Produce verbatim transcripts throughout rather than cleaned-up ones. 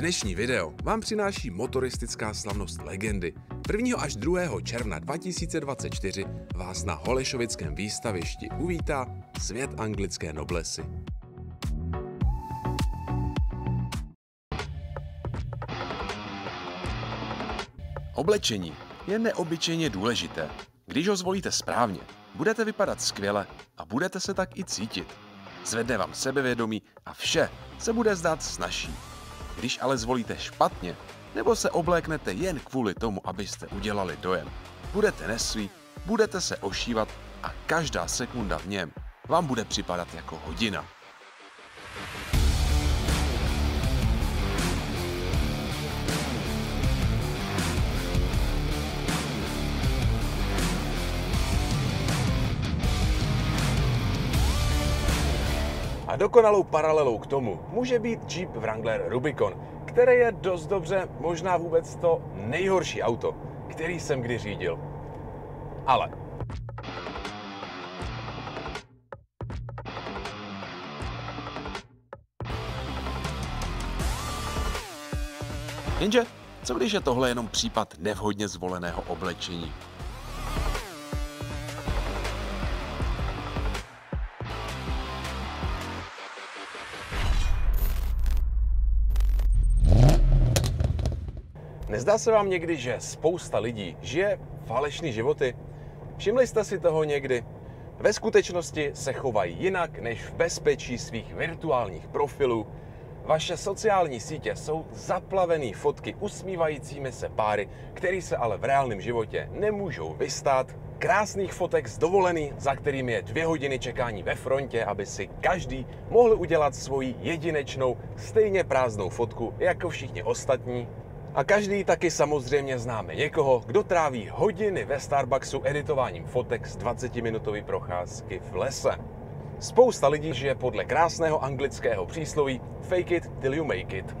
Dnešní video vám přináší motoristická slavnost legendy. prvního až druhého června dva tisíce dvacet čtyři vás na Holešovickém výstavišti uvítá svět anglické noblesy. Oblečení je neobyčejně důležité. Když ho zvolíte správně, budete vypadat skvěle a budete se tak i cítit. Zvedne vám sebevědomí a vše se bude zdát snazší. Když ale zvolíte špatně, nebo se obléknete jen kvůli tomu, abyste udělali dojem, budete nesví, budete se ošívat a každá sekunda v něm vám bude připadat jako hodina. A dokonalou paralelou k tomu může být Jeep Wrangler Rubicon, který je dost dobře, možná vůbec to nejhorší auto, který jsem kdy řídil. Ale... Jenže, co když je tohle jenom případ nevhodně zvoleného oblečení? Nezdá se vám někdy, že spousta lidí žije falešné životy? Všimli jste si toho někdy? Ve skutečnosti se chovají jinak než v bezpečí svých virtuálních profilů. Vaše sociální sítě jsou zaplavené fotky usmívajícími se páry, který se ale v reálném životě nemůžou vystát. Krásných fotek z dovolený, za kterými je dvě hodiny čekání ve frontě, aby si každý mohl udělat svoji jedinečnou, stejně prázdnou fotku jako všichni ostatní. A každý taky samozřejmě známe někoho, kdo tráví hodiny ve Starbucksu editováním fotek z dvacetiminutové procházky v lese. Spousta lidí žije podle krásného anglického přísloví fake it till you make it.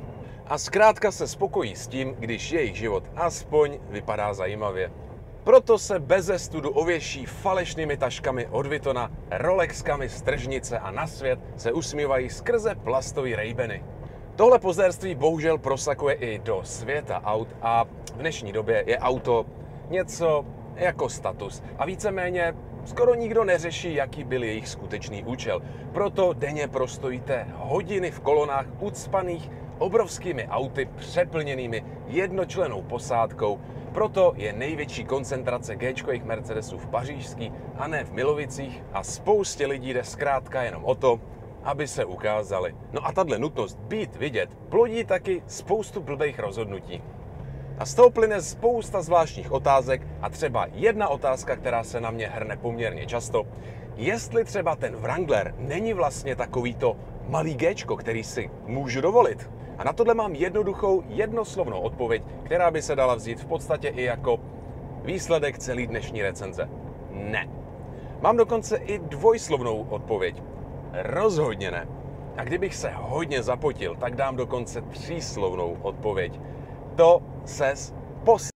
A zkrátka se spokojí s tím, když jejich život aspoň vypadá zajímavě. Proto se beze studu ověší falešnými taškami od Vittona, Rolexkami z tržnice a na svět se usmívají skrze plastový Ray-Bany. Tohle pozérství bohužel prosakuje i do světa aut a v dnešní době je auto něco jako status. A víceméně skoro nikdo neřeší, jaký byl jejich skutečný účel. Proto denně prostojíte hodiny v kolonách ucpaných obrovskými auty přeplněnými jednočlennou posádkou. Proto je největší koncentrace G-čkových Mercedesů v Pařížský a ne v Milovicích a spoustě lidí jde zkrátka jenom o to, aby se ukázali. No a tahle nutnost být vidět plodí taky spoustu blbých rozhodnutí. A z toho plyne spousta zvláštních otázek a třeba jedna otázka, která se na mě hrne poměrně často. Jestli třeba ten Wrangler není vlastně takovýto malý géčko, který si můžu dovolit? A na tohle mám jednoduchou, jednoslovnou odpověď, která by se dala vzít v podstatě i jako výsledek celé dnešní recenze. Ne. Mám dokonce i dvojslovnou odpověď. Rozhodně ne. A kdybych se hodně zapotil, tak dám dokonce tříslovnou odpověď. To ses pos...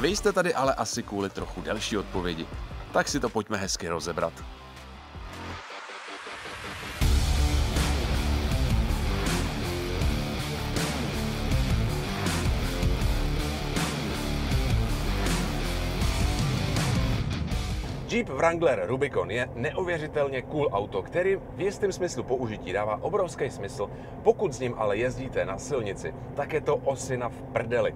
Vy jste tady ale asi kvůli trochu delší odpovědi. Tak si to pojďme hezky rozebrat. Jeep Wrangler Rubicon je neuvěřitelně cool auto, který v jistém smyslu použití dává obrovský smysl. Pokud s ním ale jezdíte na silnici, tak je to osina v prdeli.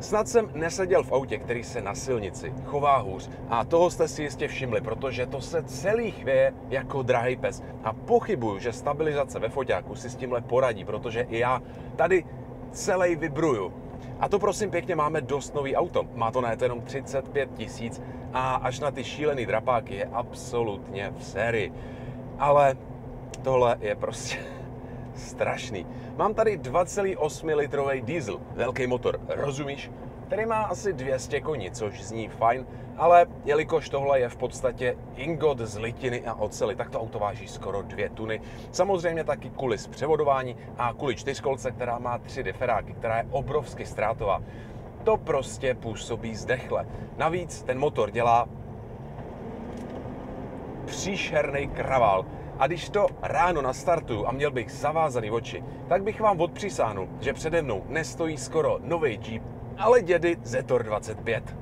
Snad jsem neseděl v autě, který se na silnici chová hůř. A toho jste si jistě všimli, protože to se celý chvěje jako drahej pes. A pochybuju, že stabilizace ve foťáku si s tímhle poradí, protože i já tady celý vybruju. A to prosím pěkně máme dost nový auto. Má to najet jenom třicet pět tisíc a až na ty šílený drapáky je absolutně v sérii. Ale tohle je prostě strašný. Mám tady dva celá osm litrový diesel, velký motor, rozumíš? Který má asi dvě stě koní, což zní fajn, ale jelikož tohle je v podstatě ingot z litiny a oceli, tak to auto váží skoro dvě tuny. Samozřejmě taky kvůli zpřevodování a kvůli čtyřkolce, která má tři diferáky, která je obrovsky ztrátová. To prostě působí zdechle. Navíc ten motor dělá příšerný kravál. A když to ráno nastartuju a měl bych zavázaný oči, tak bych vám odpřisáhnul, že přede mnou nestojí skoro nový Jeep, ale dědy Zetor dvacet pět.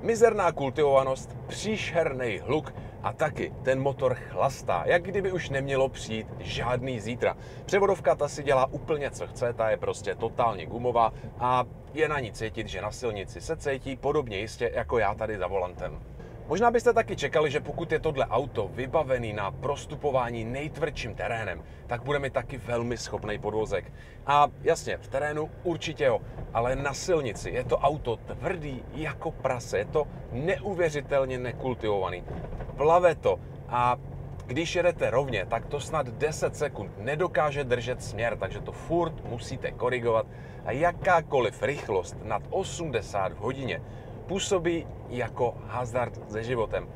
Mizerná kultivovanost, příšerný hluk a taky ten motor chlastá, jak kdyby už nemělo přijít žádný zítra. Převodovka ta si dělá úplně co chce, ta je prostě totálně gumová a je na ní cítit, že na silnici se cítí podobně jistě jako já tady za volantem. Možná byste taky čekali, že pokud je tohle auto vybavený na prostupování nejtvrdším terénem, tak bude mi taky velmi schopný podvozek. A jasně, v terénu určitě jo, ale na silnici je to auto tvrdý jako prase, je to neuvěřitelně nekultivovaný. Plave to a když jedete rovně, tak to snad deset sekund nedokáže držet směr, takže to furt musíte korigovat a jakákoliv rychlost nad osmdesát v hodině působí jako hazard se životem.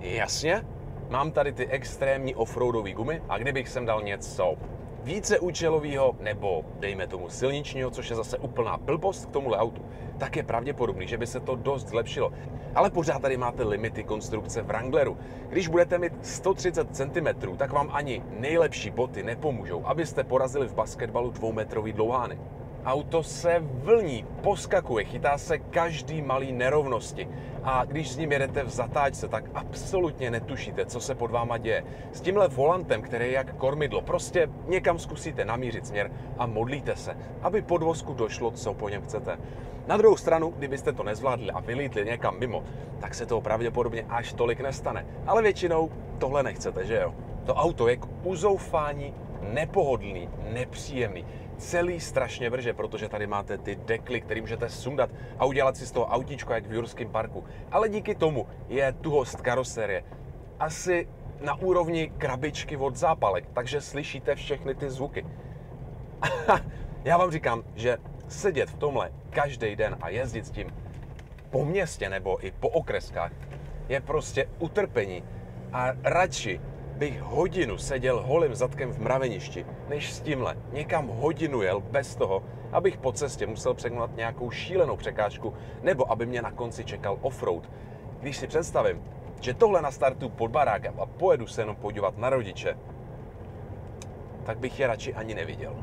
Jasně, mám tady ty extrémní offroadové gumy a kdybych sem dal něco víceúčelového nebo dejme tomu silničního, což je zase úplná blbost k tomuhle autu, tak je pravděpodobný, že by se to dost zlepšilo. Ale pořád tady máte limity konstrukce Wrangleru. Když budete mít sto třicet centimetrů, tak vám ani nejlepší boty nepomůžou, abyste porazili v basketbalu dvoumetrový dlouhány. Auto se vlní, poskakuje, chytá se každý malý nerovnosti a když s ním jedete v zatáčce, tak absolutně netušíte, co se pod váma děje. S tímhle volantem, který je jak kormidlo, prostě někam zkusíte namířit směr a modlíte se, aby podvozku došlo, co po něm chcete. Na druhou stranu, kdybyste to nezvládli a vylítli někam mimo, tak se toho pravděpodobně až tolik nestane. Ale většinou tohle nechcete, že jo? To auto je k uzoufání nepohodlný, nepříjemný. Celý strašně vrže, protože tady máte ty dekly, které můžete sundat a udělat si z toho autíčko jak v Jurském parku. Ale díky tomu je tuhost karoserie asi na úrovni krabičky od zápalek, takže slyšíte všechny ty zvuky. Já vám říkám, že sedět v tomhle každý den a jezdit s tím po městě nebo i po okreskách je prostě utrpení a radši bych hodinu seděl holým zadkem v mraveništi, než s tímhle někam hodinu jel bez toho, abych po cestě musel překonat nějakou šílenou překážku nebo aby mě na konci čekal offroad. Když si představím, že tohle nastartuju pod barákem a pojedu se jenom podívat na rodiče, tak bych je radši ani neviděl.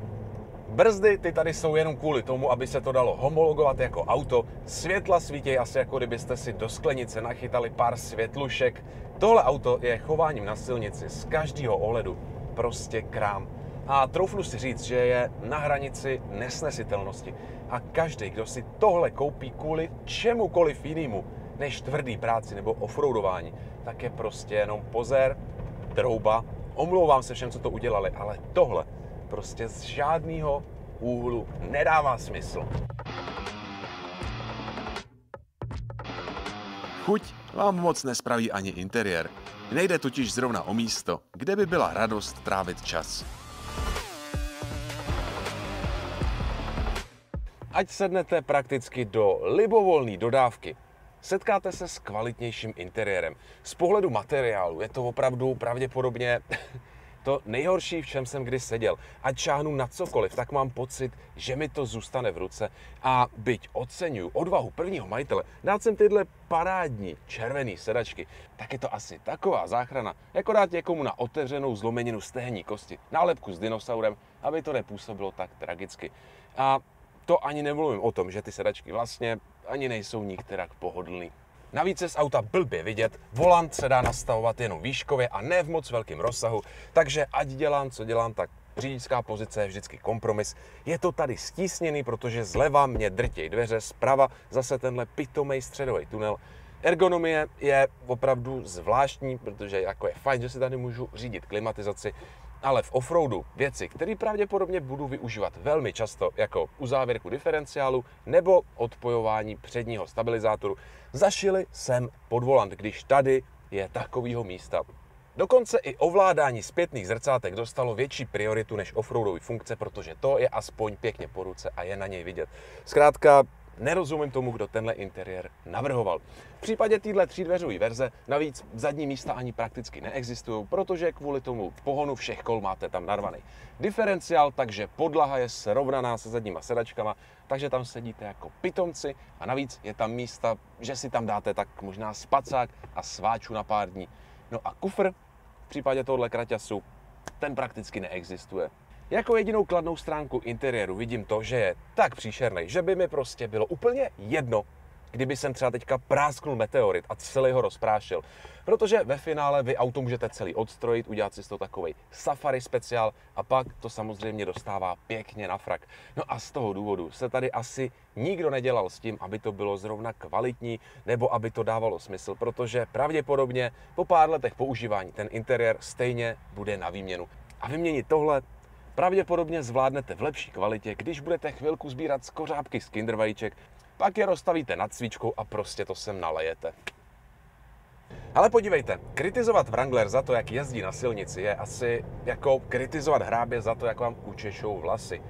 Brzdy ty tady jsou jenom kvůli tomu, aby se to dalo homologovat jako auto, světla svítějí asi jako kdybyste si do sklenice nachytali pár světlušek. Tohle auto je chováním na silnici z každého ohledu prostě krám. A troufnu si říct, že je na hranici nesnesitelnosti. A každý, kdo si tohle koupí kvůli čemukoliv jinému než tvrdý práci nebo offroadování, tak je prostě jenom pozér, trouba. Omlouvám se všem, co to udělali, ale tohle prostě z žádného úhlu nedává smysl. Chuť vám moc nespraví ani interiér. Nejde totiž zrovna o místo, kde by byla radost trávit čas. Ať sednete prakticky do libovolné dodávky, setkáte se s kvalitnějším interiérem. Z pohledu materiálu je to opravdu pravděpodobně to nejhorší, v čem jsem kdy seděl. Ať šáhnu na cokoliv, tak mám pocit, že mi to zůstane v ruce. A byť oceňuju odvahu prvního majitele, dát sem tyhle parádní červené sedačky, tak je to asi taková záchrana, jako dát někomu na otevřenou zlomeninu stehenní kosti nálepku s dinosaurem, aby to nepůsobilo tak tragicky. A to ani nemluvím o tom, že ty sedačky vlastně ani nejsou nikterak pohodlný. Navíc je z auta blbě vidět, volant se dá nastavovat jenom výškově a ne v moc velkém rozsahu, takže ať dělám, co dělám, tak řidičská pozice je vždycky kompromis. Je to tady stísněný, protože zleva mě drtějí dveře, zprava zase tenhle pitomej středový tunel. Ergonomie je opravdu zvláštní, protože jako je fajn, že si tady můžu řídit klimatizaci, ale v offroadu věci, které pravděpodobně budu využívat velmi často, jako uzávěrku diferenciálu nebo odpojování předního stabilizátoru, zašili jsem pod volant, když tady je takového místa. Dokonce i ovládání zpětných zrcátek dostalo větší prioritu než offroadové funkce, protože to je aspoň pěkně po ruce a je na něj vidět. Zkrátka, nerozumím tomu, kdo tenhle interiér navrhoval. V případě téhle třídveřové verze navíc zadní místa ani prakticky neexistují, protože kvůli tomu pohonu všech kol máte tam narvaný diferenciál, takže podlaha je srovnaná se zadníma sedačkama, takže tam sedíte jako pitomci a navíc je tam místa, že si tam dáte tak možná spacák a sváču na pár dní. No a kufr v případě tohle kraťasu ten prakticky neexistuje. Jako jedinou kladnou stránku interiéru vidím to, že je tak příšerný, že by mi prostě bylo úplně jedno, kdyby jsem třeba teďka prásknul meteorit a celý ho rozprášil. Protože ve finále vy auto můžete celý odstrojit, udělat si z toho takovej safari speciál a pak to samozřejmě dostává pěkně na frak. No a z toho důvodu se tady asi nikdo nedělal s tím, aby to bylo zrovna kvalitní nebo aby to dávalo smysl, protože pravděpodobně po pár letech používání ten interiér stejně bude na výměnu. A vyměnit tohle pravděpodobně zvládnete v lepší kvalitě, když budete chvilku sbírat skořápky z Kinder vajíček, pak je rozstavíte nad svíčkou a prostě to sem nalejete. Ale podívejte, kritizovat Wrangler za to, jak jezdí na silnici, je asi jako kritizovat hrábě za to, jak vám učešou vlasy.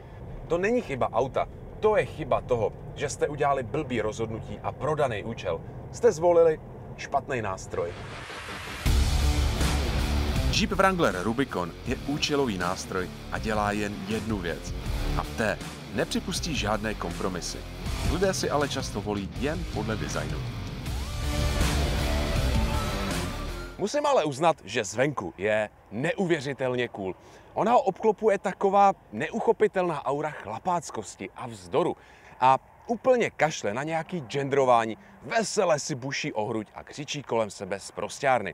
To není chyba auta, to je chyba toho, že jste udělali blbý rozhodnutí a pro daný účel jste zvolili špatný nástroj. Jeep Wrangler Rubicon je účelový nástroj a dělá jen jednu věc. A v té nepřipustí žádné kompromisy. Lidé si ale často volí jen podle designu. Musím ale uznat, že zvenku je neuvěřitelně cool. Ona ho obklopuje taková neuchopitelná aura chlapáckosti a vzdoru. A úplně kašle na nějaký džendrování, vesele si buší o hruď a křičí kolem sebe z prostěrny.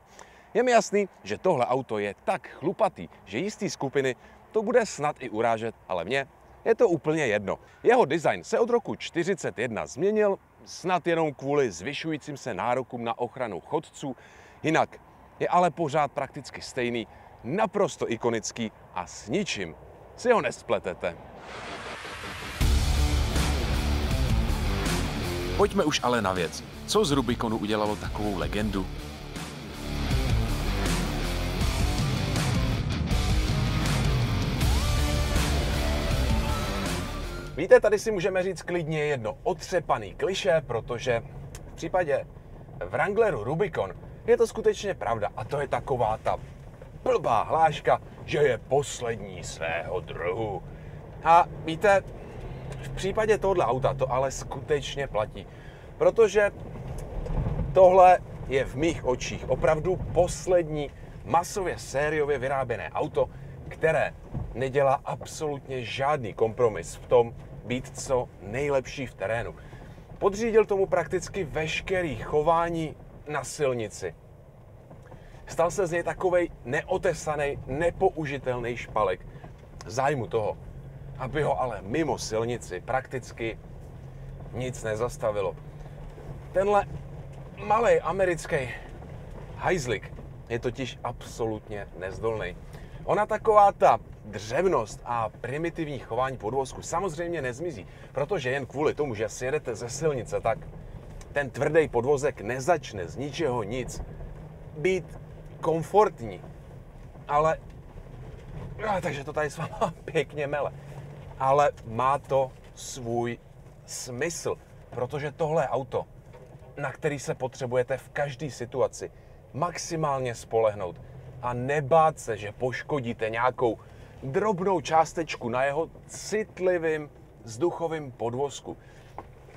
Je mi jasný, že tohle auto je tak chlupatý, že jistý skupiny to bude snad i urážet, ale mě je to úplně jedno. Jeho design se od roku čtyřicet jedna změnil, snad jenom kvůli zvyšujícím se nárokům na ochranu chodců, jinak je ale pořád prakticky stejný, naprosto ikonický a s ničím si ho nespletete. Pojďme už ale na věc. Co z Rubiconu udělalo takovou legendu? Víte, tady si můžeme říct klidně jedno otřepaný klišé, protože v případě Wrangleru Rubicon je to skutečně pravda a to je taková ta blbá hláška, že je poslední svého druhu. A víte, v případě tohoto auta to ale skutečně platí, protože tohle je v mých očích opravdu poslední masově sériově vyráběné auto, které nedělá absolutně žádný kompromis v tom být co nejlepší v terénu. Podřídil tomu prakticky veškerý chování na silnici. Stal se z něj takovej neotesaný, nepoužitelný špalek. V zájmu toho, aby ho ale mimo silnici prakticky nic nezastavilo. Tenhle malý americký hajzlik je totiž absolutně nezdolný. Ona taková ta dřevnost a primitivní chování podvozku samozřejmě nezmizí, protože jen kvůli tomu, že si jedete ze silnice, tak ten tvrdý podvozek nezačne z ničeho nic být komfortní. Ale, no, takže to tady s váma pěkně mele. Ale má to svůj smysl, protože tohle je auto, na který se potřebujete v každé situaci maximálně spolehnout a nebát se, že poškodíte nějakou drobnou částečku na jeho citlivým vzduchovým podvozku.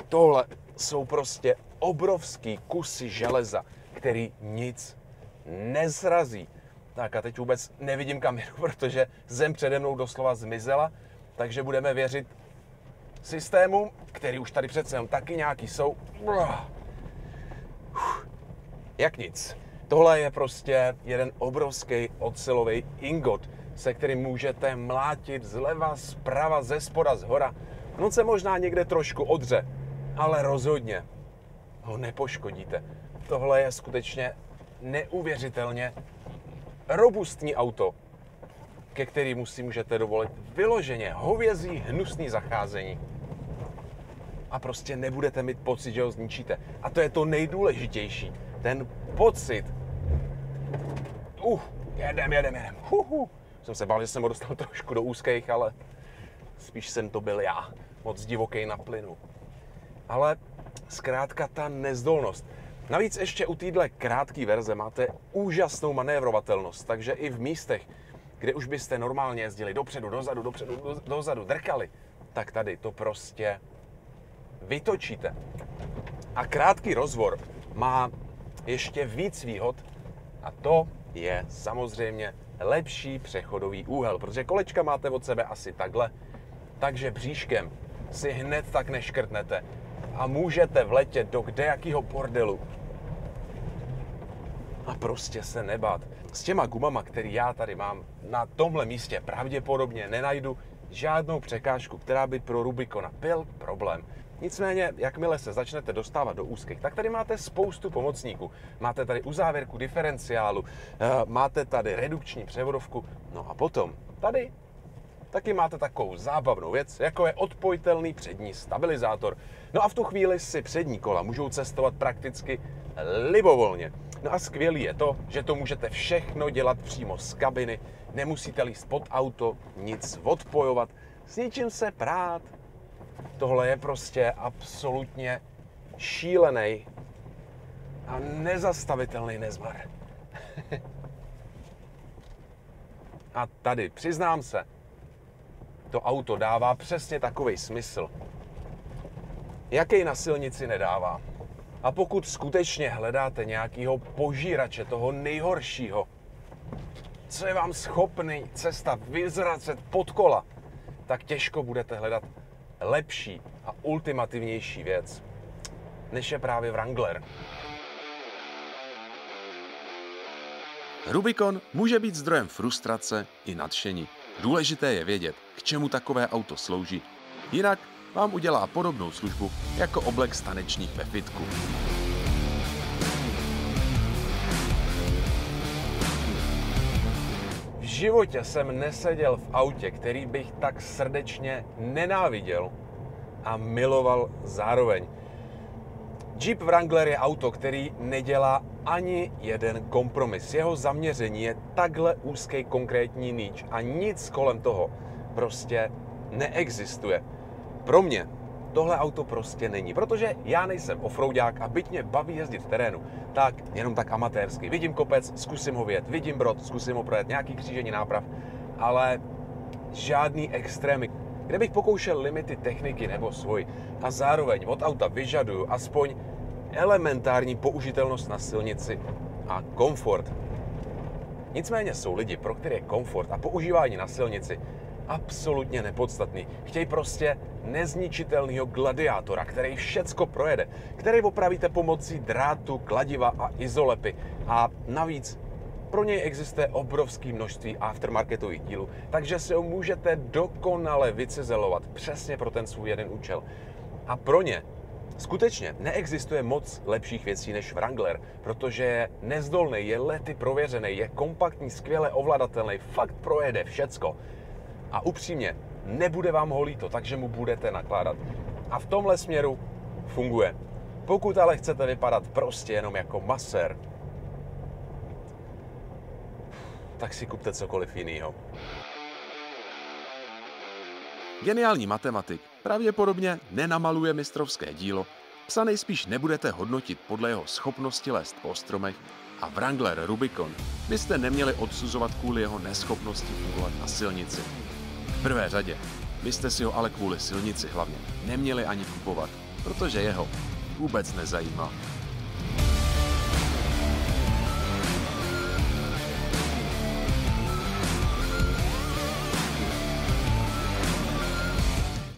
Tohle jsou prostě obrovský kusy železa, který nic nezrazí. Tak a teď vůbec nevidím kameru, protože zem přede mnou doslova zmizela, takže budeme věřit systému, který už tady přece jenom taky nějaký jsou. Jak nic. Tohle je prostě jeden obrovský ocelový ingot, se kterým můžete mlátit zleva, zprava, ze spoda, zhora. On se možná někde trošku odře, ale rozhodně ho nepoškodíte. Tohle je skutečně neuvěřitelně robustní auto, ke kterému si můžete dovolit vyloženě hovězí hnusný zacházení. A prostě nebudete mít pocit, že ho zničíte. A to je to nejdůležitější. Ten pocit. Uh, jedem, jedem, jedem. Huhu. Jsem se bál, že jsem ho dostal trošku do úzkých, ale spíš jsem to byl já. Moc divoký na plynu. Ale zkrátka ta nezdolnost. Navíc ještě u téhle krátké verze máte úžasnou manévrovatelnost, takže i v místech, kde už byste normálně jezdili dopředu, dozadu, dopředu, dozadu, drkali, tak tady to prostě vytočíte. A krátký rozvor má ještě víc výhod a to je samozřejmě lepší přechodový úhel, protože kolečka máte od sebe asi takhle, takže bříškem si hned tak neškrtnete a můžete vletět do kdejakýho bordelu. A prostě se nebát. S těma gumama, který já tady mám, na tomhle místě pravděpodobně nenajdu žádnou překážku, která by pro Rubicona byl problém. Nicméně, jakmile se začnete dostávat do úzkých, tak tady máte spoustu pomocníků. Máte tady uzávěrku diferenciálu, máte tady redukční převodovku, no a potom tady taky máte takovou zábavnou věc, jako je odpojitelný přední stabilizátor. No a v tu chvíli si přední kola můžou cestovat prakticky libovolně. No a skvělý je to, že to můžete všechno dělat přímo z kabiny, nemusíte líst pod auto, nic odpojovat, s ničím se prát. Tohle je prostě absolutně šílený a nezastavitelný nezmar. A tady, přiznám se, to auto dává přesně takový smysl, jaký na silnici nedává. A pokud skutečně hledáte nějakého požírače, toho nejhoršího, co je vám schopný cesta vyzracet pod kola, tak těžko budete hledat lepší a ultimativnější věc, než je právě Wrangler. Rubicon může být zdrojem frustrace i nadšení. Důležité je vědět, k čemu takové auto slouží. Jinak vám udělá podobnou službu jako oblek z tanečních ve fitku. V životě jsem neseděl v autě, který bych tak srdečně nenáviděl a miloval zároveň. Jeep Wrangler je auto, který nedělá ani jeden kompromis. Jeho zaměření je takhle úzký konkrétní niche a nic kolem toho prostě neexistuje. Pro mě tohle auto prostě není, protože já nejsem offroadák a byť mě baví jezdit v terénu, tak jenom tak amatérsky. Vidím kopec, zkusím ho vyjet, vidím brod, zkusím ho projet, nějaký křížení náprav, ale žádný extrémy, kde bych pokoušel limity techniky nebo svůj a zároveň od auta vyžaduju aspoň elementární použitelnost na silnici a komfort. Nicméně jsou lidi, pro které je komfort a používání na silnici absolutně nepodstatný. Chtějí prostě nezničitelného gladiátora, který všecko projede, který opravíte pomocí drátu, kladiva a izolepy. A navíc pro něj existuje obrovské množství aftermarketových dílů, takže si ho můžete dokonale vycizelovat přesně pro ten svůj jeden účel. A pro ně skutečně neexistuje moc lepších věcí než Wrangler, protože je nezdolný, je lety prověřený, je kompaktní, skvěle ovladatelný, fakt projede všecko. A upřímně, nebude vám ho líto, takže mu budete nakládat. A v tomhle směru funguje. Pokud ale chcete vypadat prostě jenom jako masér, tak si kupte cokoliv jiného. Geniální matematik pravděpodobně nenamaluje mistrovské dílo, psa nejspíš nebudete hodnotit podle jeho schopnosti lézt po stromech a Wrangler Rubicon byste neměli odsuzovat kvůli jeho neschopnosti fungovat na silnici. V prvé řadě byste si ho ale kvůli silnici hlavně neměli ani kupovat, protože jeho vůbec nezajímá.